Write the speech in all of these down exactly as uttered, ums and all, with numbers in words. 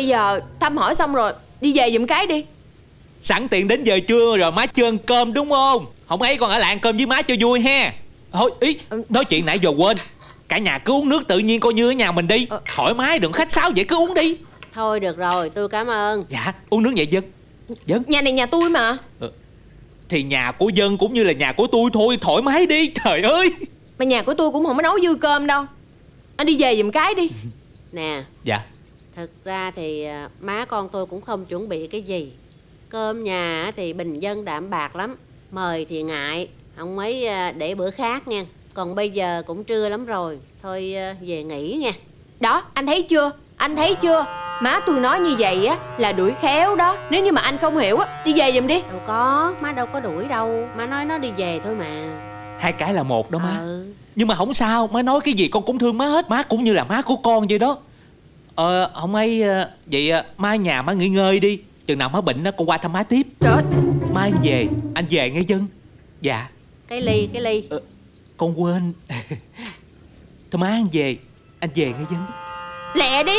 Bây giờ thăm hỏi xong rồi đi về giùm cái đi. Sẵn tiện đến giờ trưa rồi má chưa ăn cơm đúng không? Không ấy còn ở lại ăn cơm với má cho vui ha. Thôi ý, nói chuyện nãy giờ quên. Cả nhà cứ uống nước tự nhiên coi như ở nhà mình đi. Thoải mái đừng khách sáo vậy, cứ uống đi. Thôi được rồi, tôi cảm ơn. Dạ, uống nước vậy Dân. Dân, nhà này nhà tôi mà. Thì nhà của Dân cũng như là nhà của tôi thôi, thoải mái đi, trời ơi. Mà nhà của tôi cũng không có nấu dư cơm đâu. Anh đi về giùm cái đi. Nè. Dạ. Thật ra thì má con tôi cũng không chuẩn bị cái gì. Cơm nhà thì bình dân đạm bạc lắm. Mời thì ngại, ông ấy để bữa khác nha. Còn bây giờ cũng trưa lắm rồi, thôi về nghỉ nha. Đó, anh thấy chưa? Anh thấy chưa? Má tôi nói như vậy á là đuổi khéo đó. Nếu như mà anh không hiểu á, đi về giùm đi. Đâu có, má đâu có đuổi đâu. Má nói nó đi về thôi mà. Hai cái là một đó má. Ừ. Nhưng mà không sao, má nói cái gì con cũng thương má hết. Má cũng như là má của con vậy đó. Ờ, không ấy, vậy má nhà má nghỉ ngơi đi. Chừng nào má bệnh á, con qua thăm má tiếp. Trời, má anh về, anh về nghe Dân. Dạ. Cái ly, cái ly. Ờ, con quên. Thôi má anh về, anh về nghe Dân. Lẹ đi.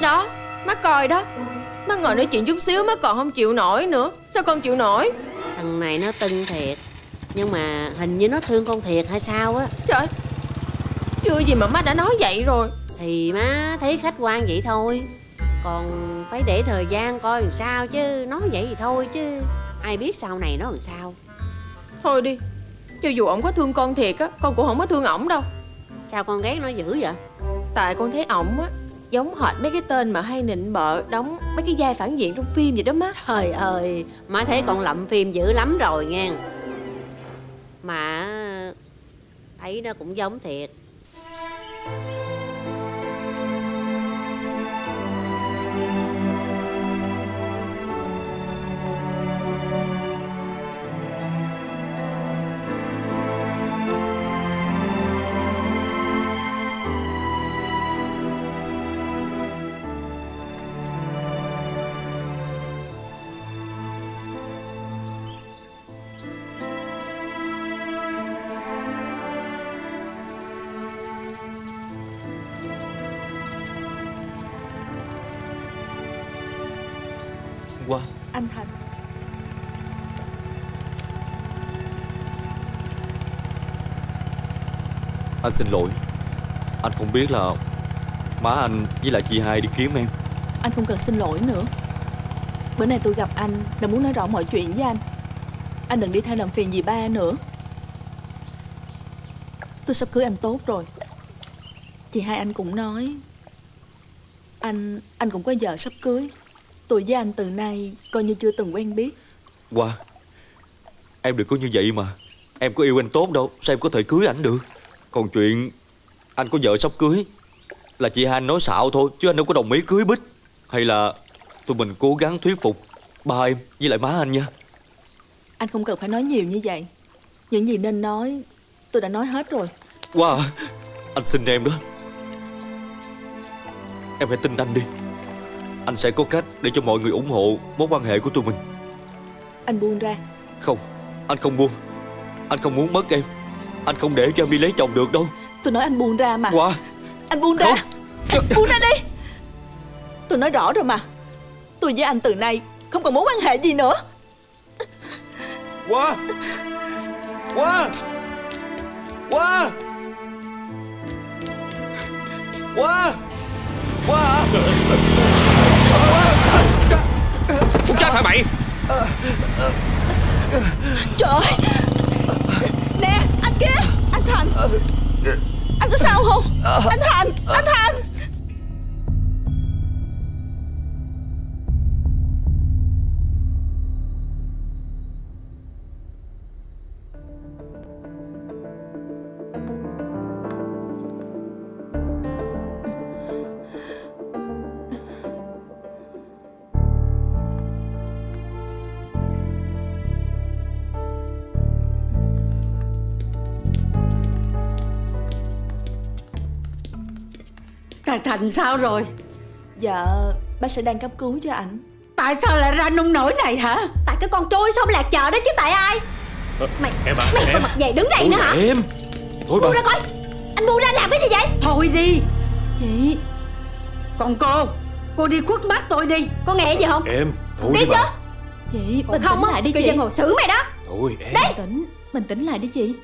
Đó, má coi đó. Má ngồi nói chuyện chút xíu má còn không chịu nổi nữa. Sao con chịu nổi? Thằng này nó tưng thiệt. Nhưng mà hình như nó thương con thiệt hay sao á. Trời, chưa gì mà má đã nói vậy rồi. Thì má thấy khách quan vậy thôi. Còn phải để thời gian coi làm sao chứ. Nói vậy thì thôi chứ ai biết sau này nó làm sao. Thôi đi, cho dù ổng có thương con thiệt á, con cũng không có thương ổng đâu. Sao con ghét nó dữ vậy? Tại con thấy ổng á giống hệt mấy cái tên mà hay nịnh bợ đóng mấy cái vai phản diện trong phim vậy đó má. Trời ơi, má thấy con lậm phim dữ lắm rồi nghe. Mà thấy nó cũng giống thiệt. Anh Thành. Anh xin lỗi. Anh không biết là má anh với lại chị hai đi kiếm em. Anh không cần xin lỗi nữa. Bữa nay tôi gặp anh là muốn nói rõ mọi chuyện với anh. Anh đừng đi theo làm phiền dì ba nữa. Tôi sắp cưới anh tốt rồi. Chị hai anh cũng nói Anh anh cũng có vợ sắp cưới. Tôi với anh từ nay coi như chưa từng quen biết. Qua, wow. Em đừng có như vậy mà. Em có yêu anh tốt đâu, sao em có thể cưới ảnh được. Còn chuyện anh có vợ sắp cưới là chị hai anh nói xạo thôi, chứ anh đâu có đồng ý cưới Bích. Hay là tụi mình cố gắng thuyết phục ba em với lại má anh nha. Anh không cần phải nói nhiều như vậy. Những gì nên nói tôi đã nói hết rồi. Qua, wow. Anh xin em đó. Em hãy tin anh đi. Anh sẽ có cách để cho mọi người ủng hộ mối quan hệ của tụi mình. Anh buông ra. Không, anh không buông. Anh không muốn mất em. Anh không để cho em đi lấy chồng được đâu. Tôi nói anh buông ra mà. Wow. Anh buông ra. Không. Buông ra đi. Tôi nói rõ rồi mà. Tôi với anh từ nay không còn mối quan hệ gì nữa. Wow. Wow. Wow. Wow. Wow. Cũng chết hả mày? Trời ơi. Nè anh kia. Anh Thành. Anh có sao không? Anh Thành. Anh Thành. Thành sao rồi? Dạ bác sĩ đang cấp cứu cho ảnh. Tại sao lại ra nông nổi này hả? Tại cái con trôi sông lạc chợ đó chứ tại ai. Mày, em à, mày em. Mặt dày đứng đây nữa hả? Em. Thôi bà. Ra coi. Anh buông ra làm cái gì vậy? Thôi đi chị. Còn cô, cô đi khuất mắt tôi đi. Có nghe gì không? Em, thôi đi chứ. Chị, bình tĩnh lại đi chị. Cái dân hồi xử mày đó. Thôi em. Bình tĩnh, bình tĩnh lại đi chị.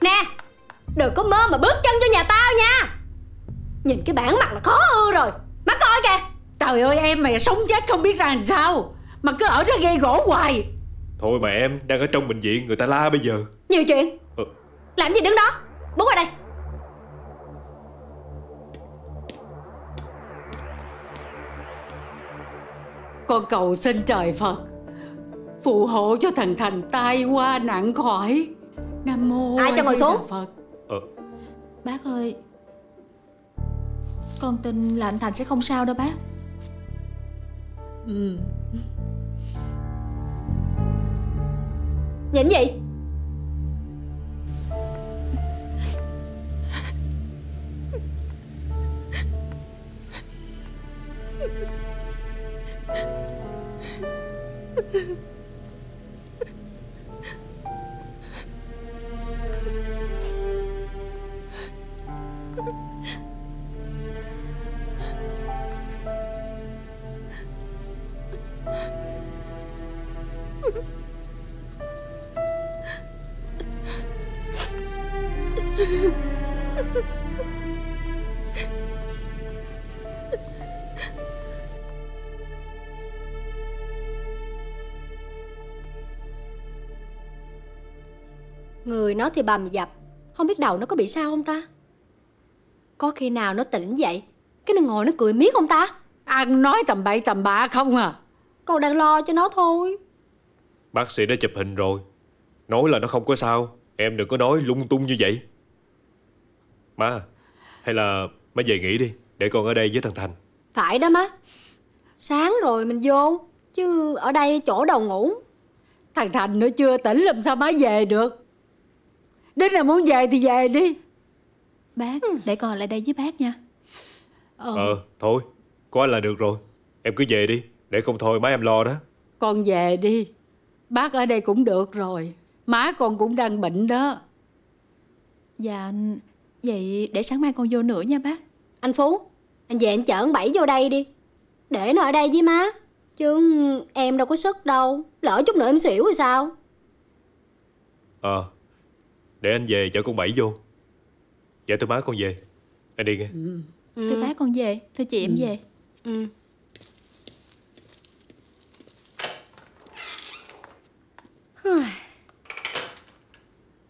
Nè, đừng có mơ mà bước chân cho nhà tao nha. Nhìn cái bản mặt là khó ưa rồi. Má coi kìa. Trời ơi em, mày sống chết không biết ra làm sao mà cứ ở đó gây gỗ hoài. Thôi mà em, đang ở trong bệnh viện người ta la bây giờ. Nhiều chuyện. Ừ. Làm gì đứng đó, bước qua đây. Con cầu xin trời Phật phù hộ cho thằng Thành tai qua nạn khỏi. Nam mô. Ai cho ngồi xuống? Phật. Ờ. Bác ơi, con tin là anh Thành sẽ không sao đâu bác. Ừ. Nhìn gì? Người nó thì bầm dập, không biết đầu nó có bị sao không ta? Có khi nào nó tỉnh dậy cái nó ngồi nó cười miết không ta? Ăn nói tầm bậy tầm bạ không à. Con đang lo cho nó thôi. Bác sĩ đã chụp hình rồi, nói là nó không có sao. Em đừng có nói lung tung như vậy. Má, hay là má về nghỉ đi, để con ở đây với thằng Thành. Phải đó má, sáng rồi mình vô, chứ ở đây chỗ đầu ngủ. Thằng Thành nó chưa tỉnh làm sao má về được. Đến là muốn về thì về đi. Bác, ừ. để con lại đây với bác nha. Ờ, ờ thôi, có anh là được rồi. Em cứ về đi, để không thôi má em lo đó. Con về đi, bác ở đây cũng được rồi. Má con cũng đang bệnh đó. Dạ, vậy để sáng mai con vô nữa nha bác. Anh Phú, anh về anh chở anh Bảy vô đây đi. Để nó ở đây với má, chứ em đâu có sức đâu. Lỡ chút nữa em xỉu rồi sao? Ờ, à, để anh về chở con Bảy vô. Dạ thưa má con về. Anh đi nghe. Ừ. Ừ. Thưa má con về, thưa chị em ừ. về. Ừ.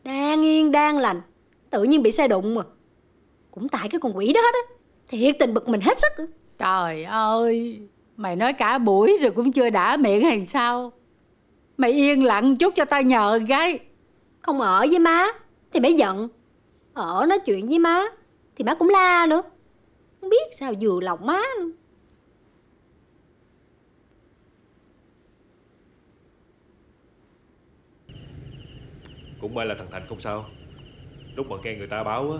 Đang yên đang lành tự nhiên bị xe đụng mà. Cũng tại cái con quỷ đó hết á. Thiệt tình bực mình hết sức. Trời ơi, mày nói cả buổi rồi cũng chưa đã miệng hay sao? Mày yên lặng chút cho tao nhờ gái. Không ở với má thì mày giận, ở nói chuyện với má thì má cũng la nữa. Không biết sao vừa lòng má nữa. Cũng may là thằng Thành không sao. Lúc mà nghe người ta báo á,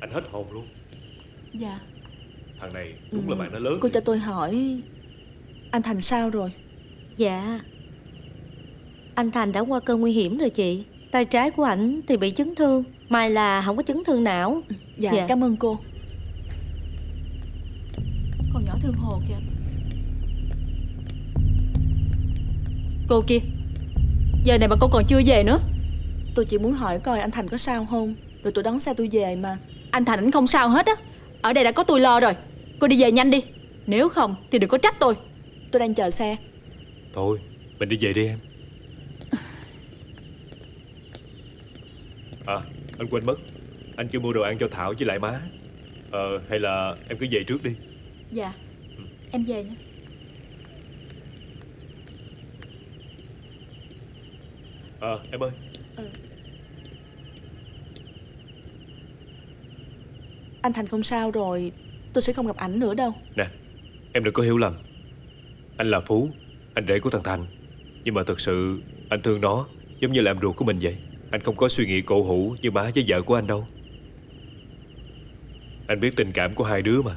anh hết hồn luôn. Dạ. Thằng này đúng ừ. là bạn nó lớn. Cô vậy. Cho tôi hỏi, anh Thành sao rồi? Dạ, anh Thành đã qua cơn nguy hiểm rồi chị. Tay trái của ảnh thì bị chấn thương, may là không có chấn thương não. Dạ, dạ. Cảm ơn cô. Con nhỏ thương hồ kìa. Cô kia, giờ này mà cô còn chưa về nữa. Tôi chỉ muốn hỏi coi anh Thành có sao không, rồi tôi đón xe tôi về mà. Anh Thành ảnh không sao hết á. Ở đây đã có tôi lo rồi. Cô đi về nhanh đi, nếu không thì đừng có trách tôi. Tôi đang chờ xe. Thôi, mình đi về đi em. À, anh quên mất, anh chưa mua đồ ăn cho Thảo với lại má. Ờ, hay là em cứ về trước đi. Dạ, ừ. em về nha. Ờ, à, em ơi. Ừ. Anh Thành không sao rồi, tôi sẽ không gặp ảnh nữa đâu. Nè, em đừng có hiểu lầm. Anh là Phú, anh rể của thằng Thành. Nhưng mà thật sự anh thương nó giống như là em ruột của mình vậy. Anh không có suy nghĩ cổ hủ như má với vợ của anh đâu. Anh biết tình cảm của hai đứa mà.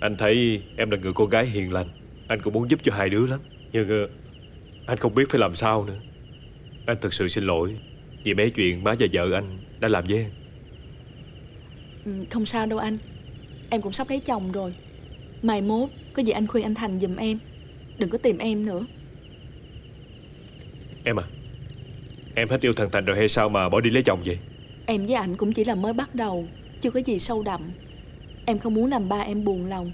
Anh thấy em là người cô gái hiền lành, anh cũng muốn giúp cho hai đứa lắm. Nhưng anh không biết phải làm sao nữa. Anh thực sự xin lỗi. Vì mấy chuyện má và vợ anh đã làm với em. Ừ, không sao đâu anh. Em cũng sắp lấy chồng rồi. Mai mốt có gì anh khuyên anh Thành giùm em. Đừng có tìm em nữa. Em à, em hết yêu thằng Thành rồi hay sao mà bỏ đi lấy chồng vậy? Em với anh cũng chỉ là mới bắt đầu, chưa có gì sâu đậm. Em không muốn làm ba em buồn lòng,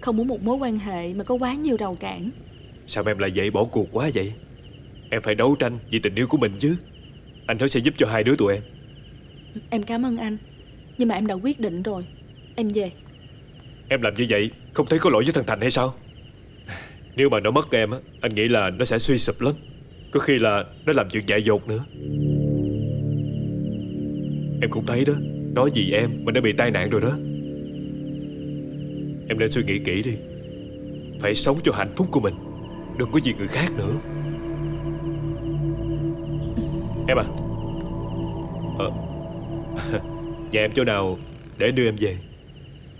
không muốn một mối quan hệ mà có quá nhiều rào cản. Sao em lại vậy, bỏ cuộc quá vậy? Em phải đấu tranh vì tình yêu của mình chứ. Anh Thới sẽ giúp cho hai đứa tụi em. Em cảm ơn anh, nhưng mà em đã quyết định rồi. Em về. Em làm như vậy không thấy có lỗi với thằng Thành hay sao? Nếu mà nó mất em á, anh nghĩ là nó sẽ suy sụp lắm. Có khi là nó làm chuyện dại dột nữa. Em cũng thấy đó, nói gì em mà nó bị tai nạn rồi đó. Em nên suy nghĩ kỹ đi. Phải sống cho hạnh phúc của mình, đừng có vì người khác nữa. Em à, ờ, nhà em chỗ nào để đưa em về?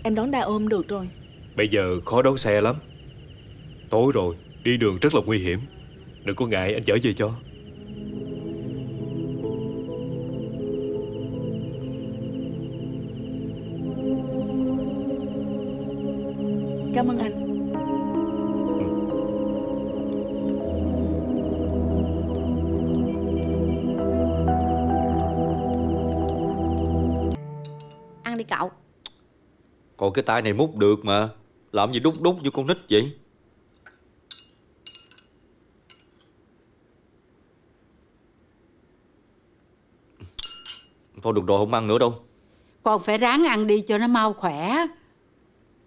Em đón ba ôm được rồi. Bây giờ khó đón xe lắm. Tối rồi, đi đường rất là nguy hiểm. Đừng có ngại, anh chở về cho. Cảm ơn anh. Ăn đi cậu. Còn cái tay này múc được mà, làm gì đút đút như con nít vậy? Thôi được rồi, không ăn nữa đâu. Con phải ráng ăn đi cho nó mau khỏe.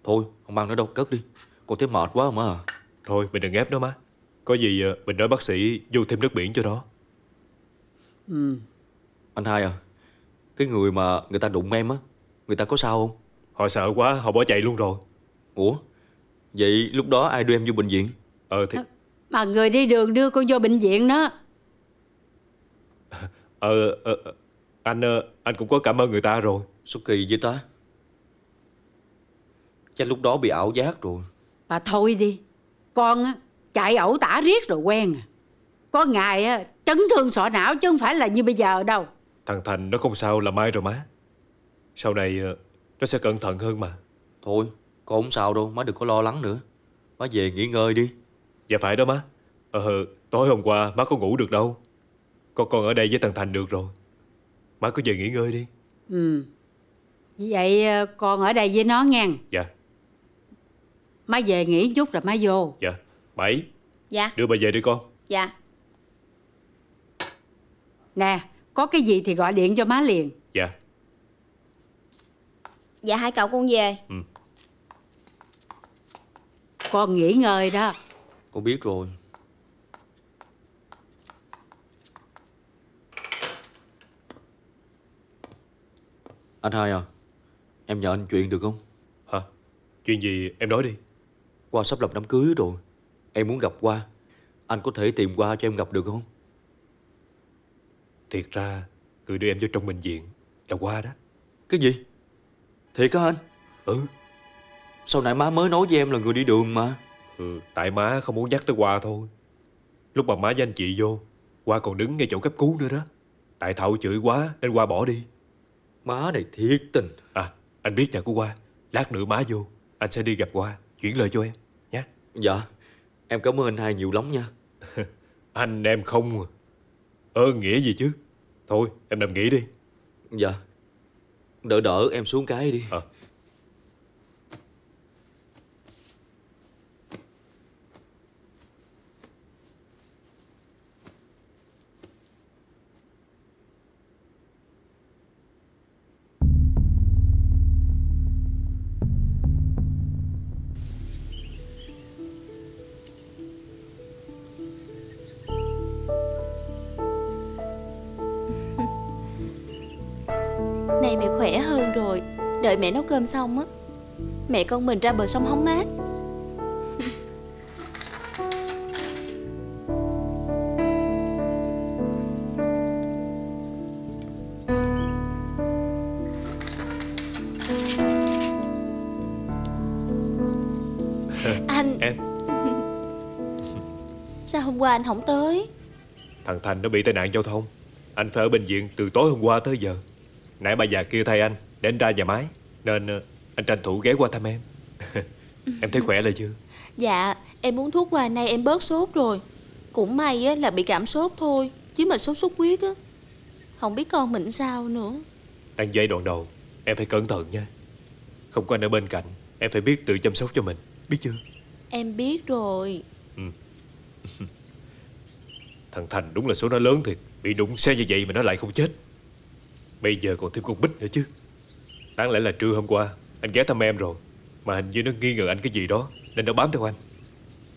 Thôi không ăn nữa đâu, cất đi. Con thấy mệt quá mà. Thôi mình đừng ép nó má. Có gì mình nói bác sĩ vô thêm nước biển cho nó. Ừ. Anh Hai à, cái người mà người ta đụng em á, người ta có sao không? Họ sợ quá, họ bỏ chạy luôn rồi. Ủa? Vậy lúc đó ai đưa em vô bệnh viện? Ờ thì... Mà người đi đường đưa con vô bệnh viện đó. Ờ... ờ, ờ. Anh anh cũng có cảm ơn người ta rồi. Sao kỳ với ta? Chắc lúc đó bị ảo giác rồi. Bà thôi đi. Con á, chạy ẩu tả riết rồi quen à. Có ngày á, chấn thương sọ não chứ không phải là như bây giờ đâu. Thằng Thành nó không sao là mai rồi má. Sau này nó sẽ cẩn thận hơn mà. Thôi con không sao đâu, má đừng có lo lắng nữa. Má về nghỉ ngơi đi. Dạ phải đó má. Ờ, tối hôm qua má có ngủ được đâu. Con con ở đây với thằng Thành được rồi. Má cứ về nghỉ ngơi đi. Ừ. Vậy con ở đây với nó nghe. Dạ. Má về nghỉ chút rồi má vô. Dạ. Bảy. Dạ. Đưa bà về đi con. Dạ. Nè, có cái gì thì gọi điện cho má liền. Dạ. Dạ hai cậu con về. Ừ. Con nghỉ ngơi đó. Con biết rồi. Anh Hai à, em nhờ anh chuyện được không? Hả? Chuyện gì em nói đi. Qua sắp lập đám cưới rồi, em muốn gặp Qua. Anh có thể tìm Qua cho em gặp được không? Thiệt ra người đưa em vô trong bệnh viện là Qua đó. Cái gì? Thiệt hả anh? Ừ. Sau này má mới nói với em là người đi đường mà. Ừ, tại má không muốn nhắc tới Qua thôi. Lúc mà má với anh chị vô, Qua còn đứng ngay chỗ cấp cứu nữa đó. Tại Thảo chửi quá nên Qua bỏ đi. Má này thiệt tình. À, anh biết nhà của Qua. Lát nữa má vô, anh sẽ đi gặp Qua, chuyển lời cho em nhé. Dạ, em cảm ơn anh Hai nhiều lắm nha. Anh em không ơn nghĩa gì chứ. Thôi, em nằm nghỉ đi. Dạ. Đỡ đỡ em xuống cái đi. À. Này mẹ khỏe hơn rồi, đợi mẹ nấu cơm xong á, mẹ con mình ra bờ sông hóng mát. Anh em, sao hôm qua anh không tới? Thằng Thành nó bị tai nạn giao thông, Anh Thơ ở bệnh viện từ tối hôm qua tới giờ. Nãy bà già kia thay anh để anh ra nhà máy, nên anh tranh thủ ghé qua thăm em. Em thấy khỏe rồi chưa? Dạ, em uống thuốc qua nay em bớt sốt rồi. Cũng may á, là bị cảm sốt thôi, chứ mà sốt xuất huyết á, không biết con mình sao nữa. Đang giai đoạn đầu, em phải cẩn thận nha. Không có anh ở bên cạnh, em phải biết tự chăm sóc cho mình, biết chưa? Em biết rồi. Ừ. Thằng Thành đúng là số nó lớn thiệt. Bị đụng xe như vậy mà nó lại không chết. Bây giờ còn thêm con Bích nữa chứ. Đáng lẽ là trưa hôm qua anh ghé thăm em rồi, mà hình như nó nghi ngờ anh cái gì đó nên nó bám theo anh.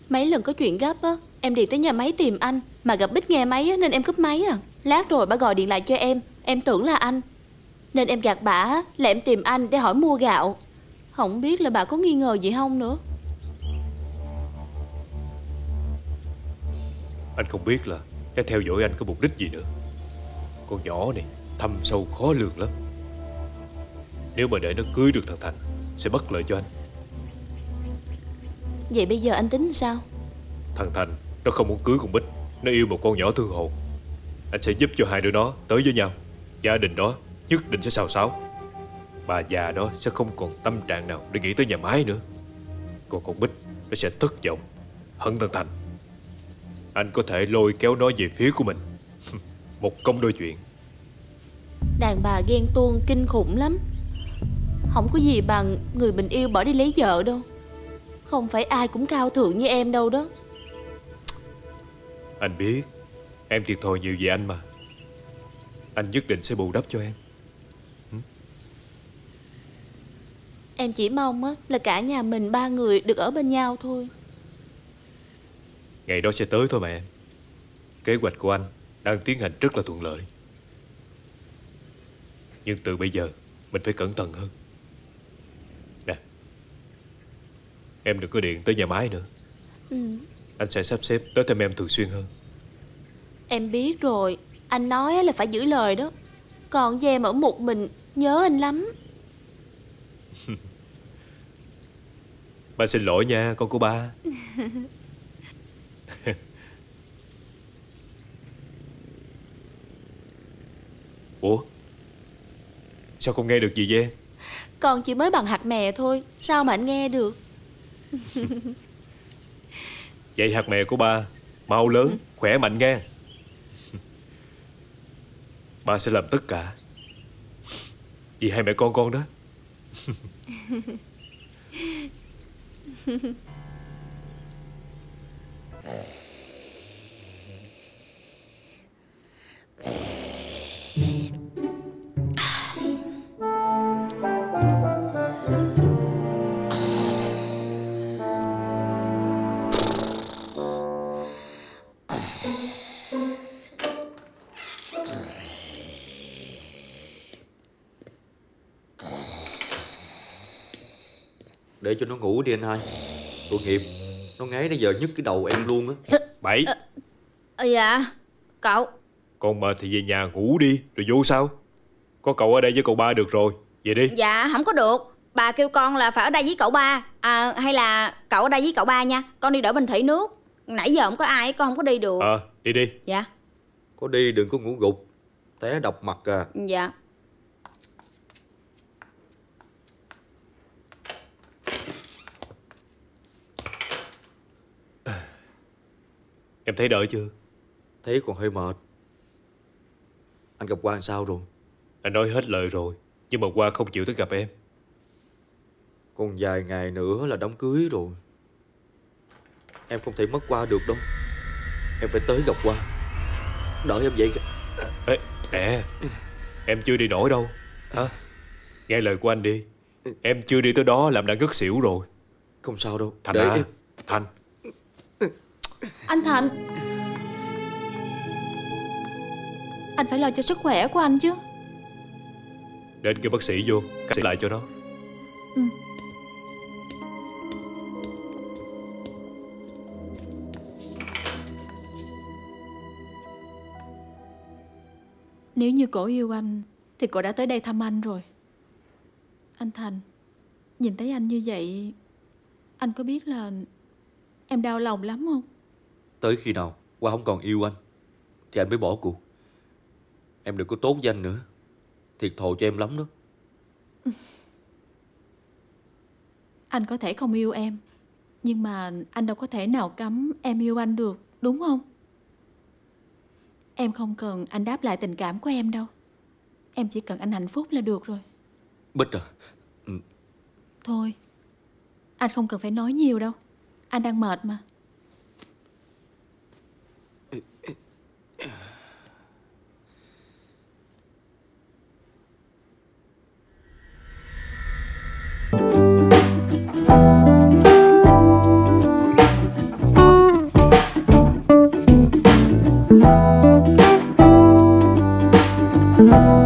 Mấy lần có chuyện gấp á, em đi tới nhà máy tìm anh, mà gặp Bích nghe máy á, nên em cúp máy à. Lát rồi bà gọi điện lại cho em, em tưởng là anh, nên em gạt bà là em tìm anh để hỏi mua gạo. Không biết là bà có nghi ngờ gì không nữa. Anh không biết là nó theo dõi anh có mục đích gì nữa. Con nhỏ này thâm sâu khó lường lắm. Nếu mà để nó cưới được thằng Thành sẽ bất lợi cho anh. Vậy bây giờ anh tính sao? Thằng Thành nó không muốn cưới con Bích, nó yêu một con nhỏ thương hồn. Anh sẽ giúp cho hai đứa nó tới với nhau. Gia đình đó nhất định sẽ xào xáo. Bà già đó sẽ không còn tâm trạng nào để nghĩ tới nhà máy nữa. Còn con Bích nó sẽ thất vọng, hận thằng Thành. Anh có thể lôi kéo nó về phía của mình. Một công đôi chuyện. Đàn bà ghen tuông kinh khủng lắm. Không có gì bằng người mình yêu bỏ đi lấy vợ đâu. Không phải ai cũng cao thượng như em đâu đó. Anh biết em thiệt thòi nhiều về anh mà. Anh nhất định sẽ bù đắp cho em. Em chỉ mong á, là cả nhà mình ba người được ở bên nhau thôi. Ngày đó sẽ tới thôi mà em. Kế hoạch của anh đang tiến hành rất là thuận lợi. Nhưng từ bây giờ mình phải cẩn thận hơn. Nè, em đừng có điện tới nhà máy nữa. Ừ. Anh sẽ sắp xếp tới thăm em thường xuyên hơn. Em biết rồi. Anh nói là phải giữ lời đó. Còn về mà ở một mình, nhớ anh lắm. Ba xin lỗi nha con của ba. Ủa, sao không nghe được gì vậy em? Con chỉ mới bằng hạt mè thôi, sao mà anh nghe được. Vậy hạt mè của ba mau lớn, ừ. khỏe mạnh nghe. Ba sẽ làm tất cả vì hai mẹ con con đó. Để cho nó ngủ đi anh hai. Tội nghiệp, nó ngáy nãy giờ nhức cái đầu em luôn á. Bảy à, dạ cậu. Con mệt thì về nhà ngủ đi rồi vô sao. Có cậu ở đây với cậu ba được rồi. Về đi. Dạ không có được. Bà kêu con là phải ở đây với cậu ba. À, hay là cậu ở đây với cậu ba nha. Con đi đỡ bình thủy nước. Nãy giờ không có ai, con không có đi được. Ờ à, đi đi. Dạ. Có đi đừng có ngủ gục, té độc mặt à. Dạ. Em thấy đợi chưa? Thấy còn hơi mệt. Anh gặp Quang sao rồi? Anh nói hết lời rồi, nhưng mà Quang không chịu tới gặp em. Còn vài ngày nữa là đám cưới rồi. Em không thể mất Quang được đâu. Em phải tới gặp Quang. Đợi em vậy kìa. Ê, nè, em chưa đi nổi đâu hả? Nghe lời của anh đi. Em chưa đi tới đó làm đã ngất xỉu rồi. Không sao đâu Thành. Để à em. Thành. Anh Thành, anh phải lo cho sức khỏe của anh chứ. Để anh kêu bác sĩ vô khám lại cho nó. Ừ. Nếu như cổ yêu anh thì cổ đã tới đây thăm anh rồi. Anh Thành, nhìn thấy anh như vậy, anh có biết là em đau lòng lắm không? Tới khi nào Qua không còn yêu anh thì anh mới bỏ cuộc. Em đừng có tốt danh nữa, thiệt thòi cho em lắm đó. Anh có thể không yêu em, nhưng mà anh đâu có thể nào cấm em yêu anh được, đúng không? Em không cần anh đáp lại tình cảm của em đâu. Em chỉ cần anh hạnh phúc là được rồi. Bích à. Ừ. Thôi, anh không cần phải nói nhiều đâu. Anh đang mệt mà. Oh,